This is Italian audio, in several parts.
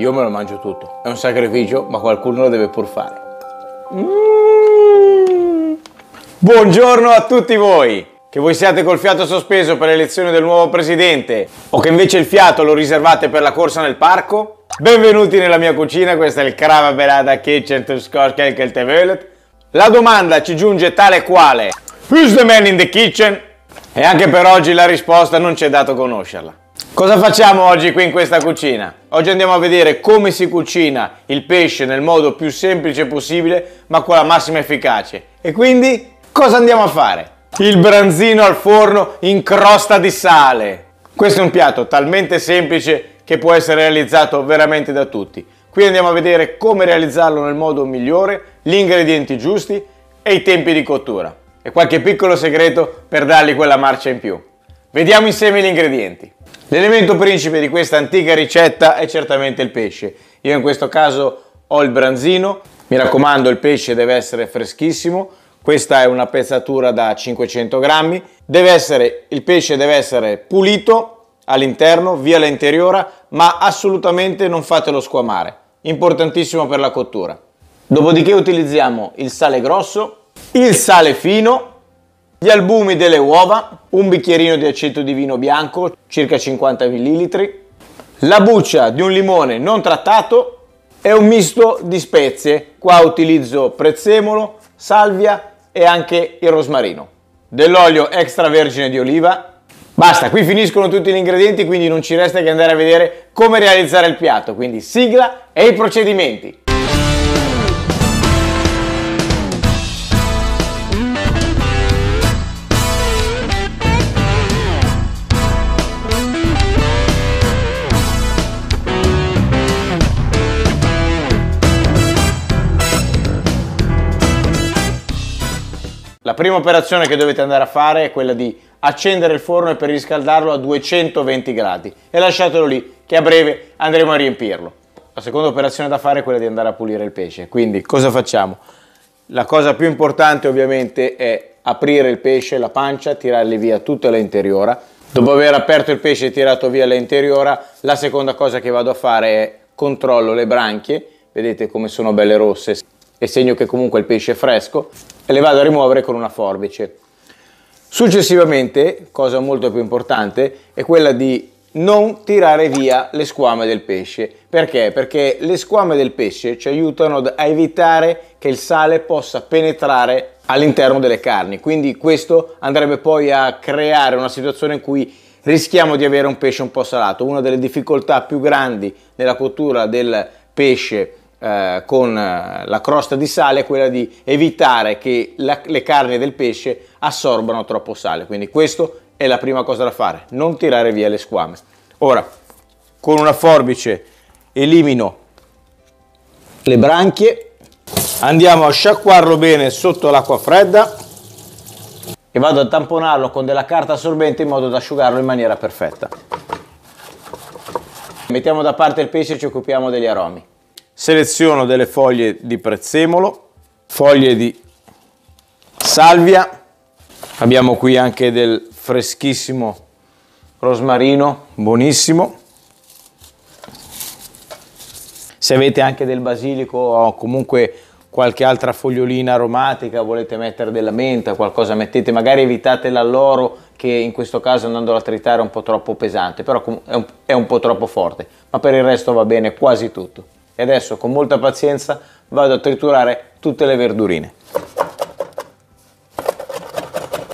Io me lo mangio tutto. È un sacrificio, ma qualcuno lo deve pur fare. Buongiorno a tutti voi! Che voi siate col fiato sospeso per l'elezione del nuovo presidente o che invece il fiato lo riservate per la corsa nel parco? Benvenuti nella mia cucina, questo è il Crapapelada kitchen to score quel te velet. La domanda ci giunge tale quale: who's the man in the kitchen? E anche per oggi la risposta non ci è dato conoscerla. Cosa facciamo oggi qui in questa cucina? Oggi andiamo a vedere come si cucina il pesce nel modo più semplice possibile ma con la massima efficacia. E quindi cosa andiamo a fare? Il branzino al forno in crosta di sale. Questo è un piatto talmente semplice che può essere realizzato veramente da tutti. Qui andiamo a vedere come realizzarlo nel modo migliore, gli ingredienti giusti e i tempi di cottura. E qualche piccolo segreto per dargli quella marcia in più. Vediamo insieme gli ingredienti. L'elemento principe di questa antica ricetta è certamente il pesce. Io in questo caso ho il branzino. Mi raccomando, il pesce deve essere freschissimo. Questa è una pezzatura da 500 grammi. Il pesce deve essere pulito all'interno, via l'interiora, ma assolutamente non fatelo squamare. Importantissimo per la cottura. Dopodiché utilizziamo il sale grosso, il sale fino, gli albumi delle uova, un bicchierino di aceto di vino bianco, circa 50 ml, la buccia di un limone non trattato e un misto di spezie. Qua utilizzo prezzemolo, salvia e anche il rosmarino. Dell'olio extravergine di oliva. Basta, qui finiscono tutti gli ingredienti, quindi non ci resta che andare a vedere come realizzare il piatto. Quindi sigla e i procedimenti. La prima operazione che dovete andare a fare è quella di accendere il forno e per riscaldarlo a 220 gradi e lasciatelo lì che a breve andremo a riempirlo. La seconda operazione da fare è quella di andare a pulire il pesce. Quindi cosa facciamo? La cosa più importante ovviamente è aprire il pesce, la pancia, tirarle via tutta l'interiora. Dopo aver aperto il pesce e tirato via l'interiora, la seconda cosa che vado a fare è controllo le branchie. Vedete come sono belle rosse. È segno che comunque il pesce è fresco, e le vado a rimuovere con una forbice. Successivamente, cosa molto più importante, è quella di non tirare via le squame del pesce. Perché? Perché le squame del pesce ci aiutano a evitare che il sale possa penetrare all'interno delle carni, quindi questo andrebbe poi a creare una situazione in cui rischiamo di avere un pesce un po' salato. Una delle difficoltà più grandi nella cottura del pesce con la crosta di sale è quella di evitare che le carni del pesce assorbano troppo sale, quindi questa è la prima cosa da fare, non tirare via le squame. Ora con una forbice elimino le branchie, andiamo a sciacquarlo bene sotto l'acqua fredda e vado a tamponarlo con della carta assorbente in modo da asciugarlo in maniera perfetta. Mettiamo da parte il pesce e ci occupiamo degli aromi. Seleziono delle foglie di prezzemolo, foglie di salvia, abbiamo qui anche del freschissimo rosmarino, buonissimo. Se avete anche del basilico o comunque qualche altra fogliolina aromatica, volete mettere della menta, qualcosa mettete, magari evitate l'alloro che in questo caso andando a tritare è un po' troppo pesante, però è un po' troppo forte, ma per il resto va bene quasi tutto. E adesso con molta pazienza vado a triturare tutte le verdurine.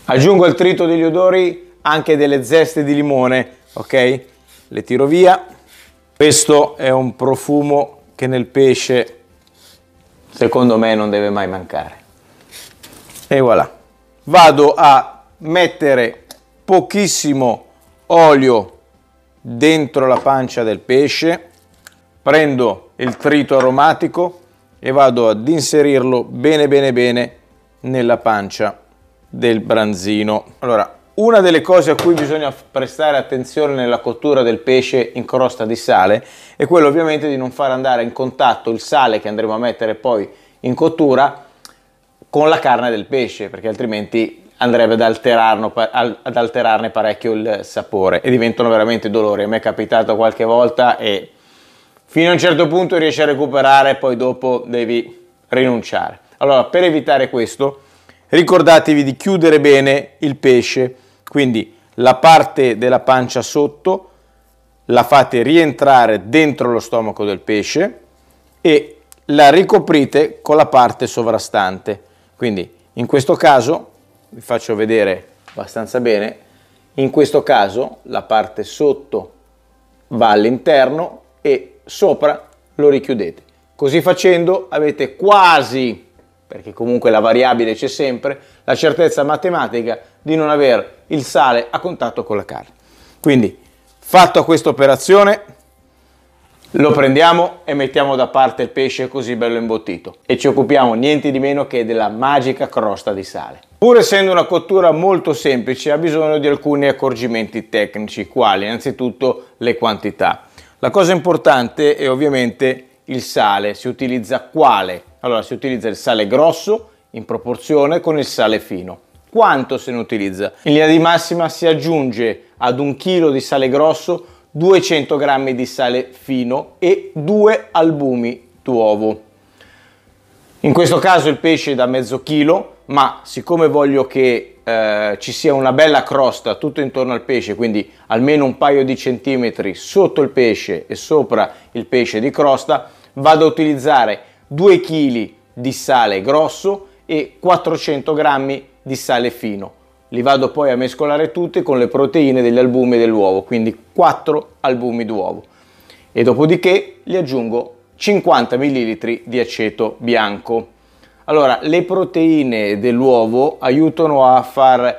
Aggiungo al trito degli odori anche delle zeste di limone, ok? Le tiro via. Questo è un profumo che nel pesce secondo me non deve mai mancare. E voilà. Vado a mettere pochissimo olio dentro la pancia del pesce. Prendo il trito aromatico e vado ad inserirlo bene nella pancia del branzino. Allora, una delle cose a cui bisogna prestare attenzione nella cottura del pesce in crosta di sale è quello ovviamente di non far andare in contatto il sale che andremo a mettere poi in cottura con la carne del pesce, perché altrimenti andrebbe ad alterarne parecchio il sapore e diventano veramente dolori. A me è capitato qualche volta e fino a un certo punto riesci a recuperare, poi dopo devi rinunciare. Allora, per evitare questo, ricordatevi di chiudere bene il pesce, quindi la parte della pancia sotto la fate rientrare dentro lo stomaco del pesce e la ricoprite con la parte sovrastante. Quindi in questo caso, vi faccio vedere abbastanza bene, in questo caso la parte sotto va all'interno e sopra lo richiudete. Così facendo avete quasi, perché comunque la variabile c'è sempre, la certezza matematica di non aver il sale a contatto con la carne. Quindi, fatta questa operazione, lo prendiamo e mettiamo da parte il pesce così bello imbottito e ci occupiamo niente di meno che della magica crosta di sale. Pur essendo una cottura molto semplice, ha bisogno di alcuni accorgimenti tecnici, quali innanzitutto le quantità. La cosa importante è ovviamente il sale. Si utilizza quale? Allora, si utilizza il sale grosso in proporzione con il sale fino. Quanto se ne utilizza? In linea di massima si aggiunge ad 1 chilo di sale grosso 200 grammi di sale fino e 2 albumi d'uovo. In questo caso il pesce è da mezzo chilo, ma siccome voglio che ci sia una bella crosta tutto intorno al pesce, quindi almeno un paio di centimetri sotto il pesce e sopra il pesce di crosta, vado a utilizzare 2 kg di sale grosso e 400 grammi di sale fino. Li vado poi a mescolare tutti con le proteine degli albumi dell'uovo, quindi 4 albumi d'uovo, e dopodiché gli aggiungo 50 ml di aceto bianco. Allora, le proteine dell'uovo aiutano a far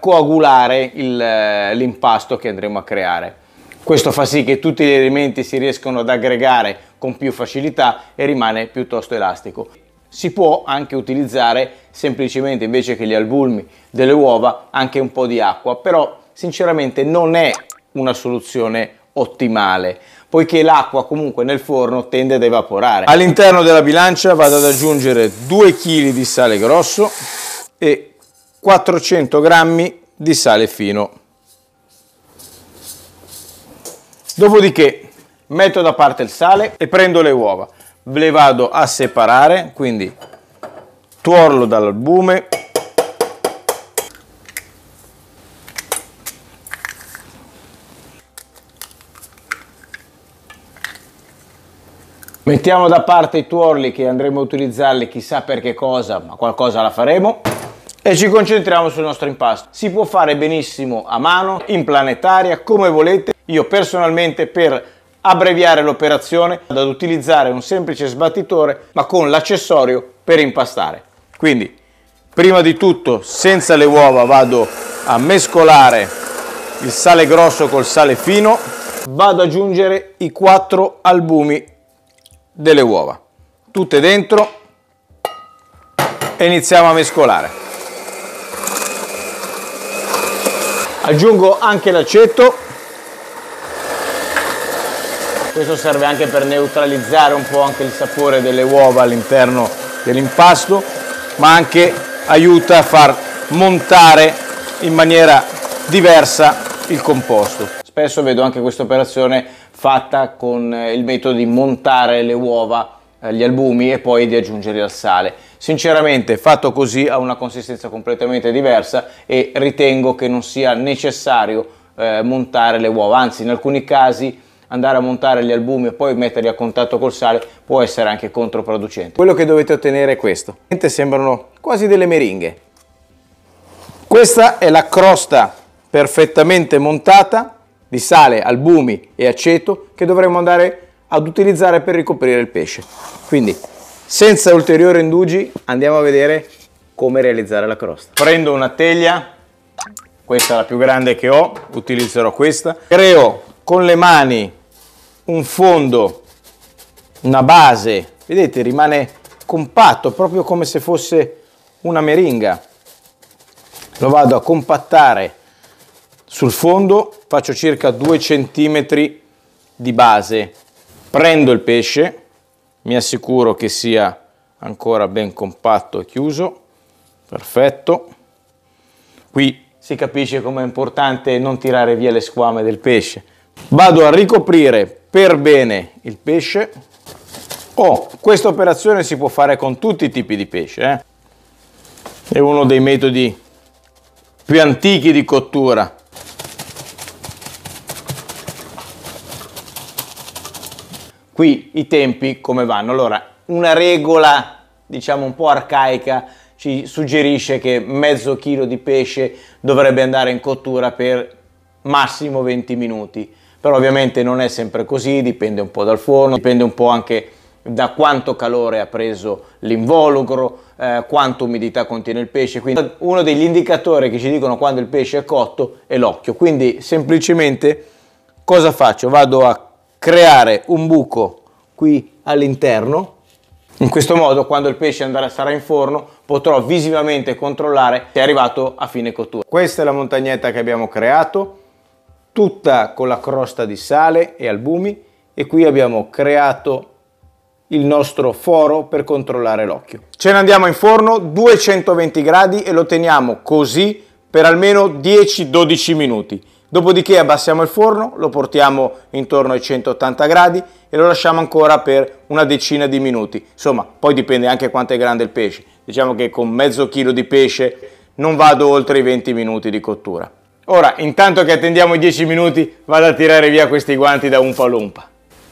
coagulare l'impasto che andremo a creare. Questo fa sì che tutti gli elementi si riescano ad aggregare con più facilità e rimane piuttosto elastico. Si può anche utilizzare semplicemente, invece che gli albumi delle uova, anche un po' di acqua, però sinceramente non è una soluzione ottimale, poiché l'acqua comunque nel forno tende ad evaporare. All'interno della bilancia vado ad aggiungere 2 kg di sale grosso e 400 g di sale fino. Dopodiché metto da parte il sale e prendo le uova. Le vado a separare, quindi tuorlo dall'albume, mettiamo da parte i tuorli che andremo a utilizzarli chissà per che cosa, ma qualcosa la faremo, e ci concentriamo sul nostro impasto. Si può fare benissimo a mano, in planetaria, come volete. Io personalmente, per abbreviare l'operazione, vado ad utilizzare un semplice sbattitore ma con l'accessorio per impastare. Quindi prima di tutto, senza le uova, vado a mescolare il sale grosso col sale fino, vado ad aggiungere i 4 albumi delle uova tutte dentro e iniziamo a mescolare. Aggiungo anche l'aceto. Questo serve anche per neutralizzare un po' anche il sapore delle uova all'interno dell'impasto, ma anche aiuta a far montare in maniera diversa il composto. Spesso vedo anche questa operazione fatta con il metodo di montare le uova, gli albumi, e poi di aggiungerli al sale. Sinceramente, fatto così ha una consistenza completamente diversa e ritengo che non sia necessario montare le uova, anzi in alcuni casi andare a montare gli albumi e poi metterli a contatto col sale può essere anche controproducente. Quello che dovete ottenere è questo. Sembrano quasi delle meringhe. Questa è la crosta perfettamente montata di sale, albumi e aceto che dovremo andare ad utilizzare per ricoprire il pesce. Quindi, senza ulteriori indugi, andiamo a vedere come realizzare la crosta. Prendo una teglia, questa è la più grande che ho, utilizzerò questa. Creo con le mani un fondo, una base, vedete, rimane compatto, proprio come se fosse una meringa. Lo vado a compattare sul fondo, faccio circa 2 cm di base. Prendo il pesce, mi assicuro che sia ancora ben compatto e chiuso, perfetto. Qui si capisce com'è importante non tirare via le squame del pesce. Vado a ricoprire per bene il pesce. Questa operazione si può fare con tutti i tipi di pesce, È uno dei metodi più antichi di cottura. Qui i tempi come vanno? Allora, una regola diciamo un po' arcaica ci suggerisce che mezzo chilo di pesce dovrebbe andare in cottura per massimo 20 minuti. Però ovviamente non è sempre così, dipende un po' dal forno, dipende un po' anche da quanto calore ha preso l'involucro, quanta umidità contiene il pesce. Quindi uno degli indicatori che ci dicono quando il pesce è cotto è l'occhio. Quindi semplicemente cosa faccio? Vado a creare un buco qui all'interno. In questo modo quando il pesce sarà in forno potrò visivamente controllare se è arrivato a fine cottura. Questa è la montagnetta che abbiamo creato, tutta con la crosta di sale e albumi, e qui abbiamo creato il nostro foro per controllare l'occhio. Ce ne andiamo in forno 220 gradi e lo teniamo così per almeno 10-12 minuti. Dopodiché abbassiamo il forno, lo portiamo intorno ai 180 gradi e lo lasciamo ancora per una decina di minuti. Insomma, poi dipende anche quanto è grande il pesce. Diciamo che con mezzo chilo di pesce non vado oltre i 20 minuti di cottura. Ora, intanto che attendiamo i 10 minuti, vado a tirare via questi guanti da Oompa Loompa.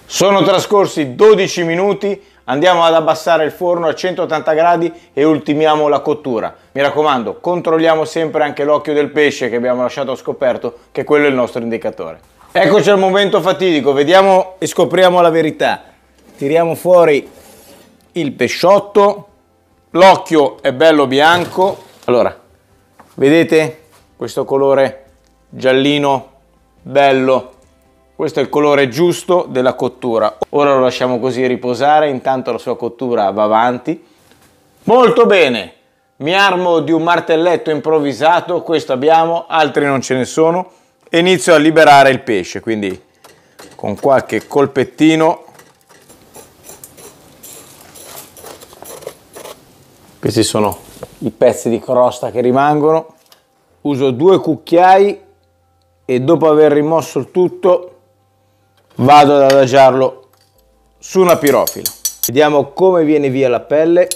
Sono trascorsi 12 minuti, andiamo ad abbassare il forno a 180 gradi e ultimiamo la cottura. Mi raccomando, controlliamo sempre anche l'occhio del pesce che abbiamo lasciato scoperto, che quello è il nostro indicatore. Eccoci al momento fatidico, vediamo e scopriamo la verità. Tiriamo fuori il pesciotto, l'occhio è bello bianco. Allora, vedete? Questo colore giallino bello, questo è il colore giusto della cottura. Ora lo lasciamo così riposare, intanto la sua cottura va avanti. Molto bene, mi armo di un martelletto improvvisato, questo abbiamo, altri non ce ne sono, e inizio a liberare il pesce, quindi con qualche colpettino. Questi sono i pezzi di crosta che rimangono. Uso 2 cucchiai e dopo aver rimosso il tutto vado ad adagiarlo su una pirofila. Vediamo come viene via la pelle.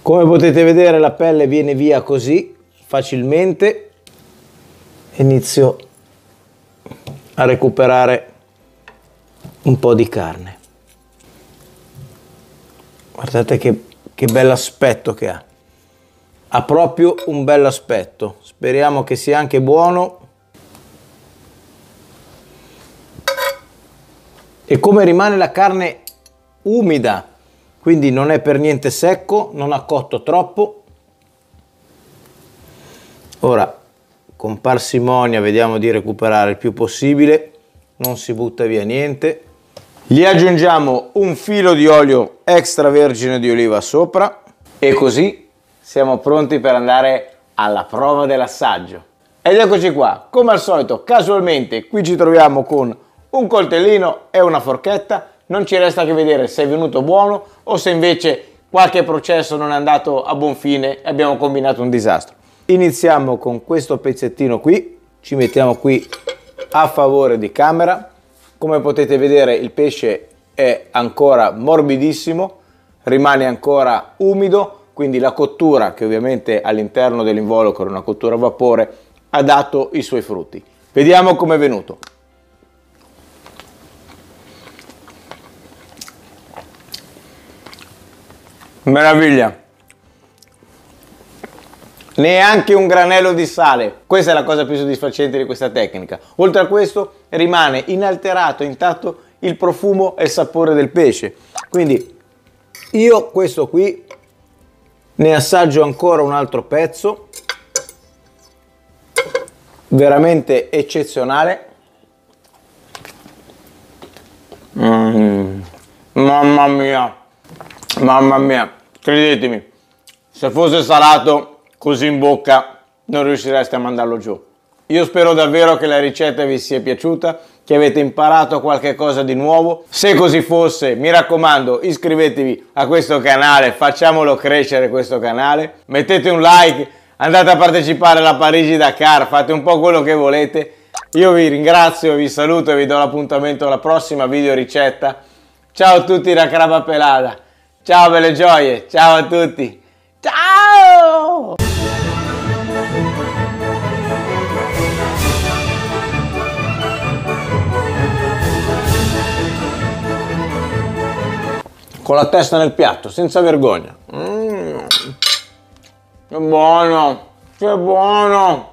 Come potete vedere la pelle viene via così facilmente. Inizio a recuperare un po' di carne. Guardate che bell'aspetto che ha. Ha proprio un bel aspetto, speriamo che sia anche buono. E come rimane la carne umida, quindi non è per niente secco, non ha cotto troppo. Ora con parsimonia vediamo di recuperare il più possibile, non si butta via niente. Gli aggiungiamo un filo di olio extravergine di oliva sopra e così siamo pronti per andare alla prova dell'assaggio. Ed eccoci qua, come al solito, casualmente qui ci troviamo con un coltellino e una forchetta. Non ci resta che vedere se è venuto buono o se invece qualche processo non è andato a buon fine e abbiamo combinato un disastro. Iniziamo con questo pezzettino qui, ci mettiamo qui a favore di camera. Come potete vedere il pesce è ancora morbidissimo, rimane ancora umido. Quindi la cottura, che ovviamente all'interno dell'involucro è una cottura a vapore, ha dato i suoi frutti. Vediamo com'è venuto. Meraviglia! Neanche un granello di sale. Questa è la cosa più soddisfacente di questa tecnica. Oltre a questo rimane inalterato, intatto, il profumo e il sapore del pesce. Quindi io questo qui ne assaggio ancora un altro pezzo, veramente eccezionale. Mamma mia, mamma mia, credetemi, se fosse salato così in bocca non riuscireste a mandarlo giù. Io spero davvero che la ricetta vi sia piaciuta, che avete imparato qualche cosa di nuovo. Se così fosse, mi raccomando, iscrivetevi a questo canale, facciamolo crescere questo canale, mettete un like, andate a partecipare alla Parigi Dakar, fate un po' quello che volete, Io vi ringrazio, vi saluto e vi do l'appuntamento alla prossima video ricetta. Ciao a tutti da Crapapelada. Ciao belle gioie, ciao a tutti. Ciao! Con la testa nel piatto, senza vergogna. Che buono! Che buono!